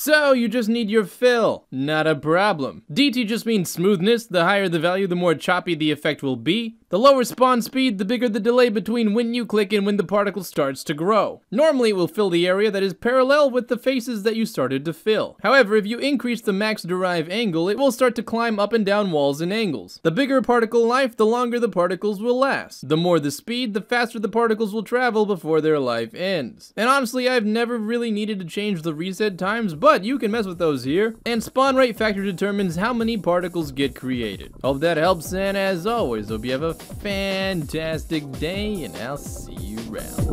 So you just need your fill. Not a problem. DT just means smoothness. The higher the value, the more choppy the effect will be. The lower spawn speed, the bigger the delay between when you click and when the particle starts to grow. Normally it will fill the area that is parallel with the faces that you started to fill. However, if you increase the max derive angle, it will start to climb up and down walls and angles. The bigger particle life, the longer the particles will last. The more the speed, the faster the particles will travel before their life ends. And honestly, I've never really needed to change the reset times, but you can mess with those here. And spawn rate factor determines how many particles get created. Hope that helps, and as always, hope you have a fantastic day, and I'll see you around.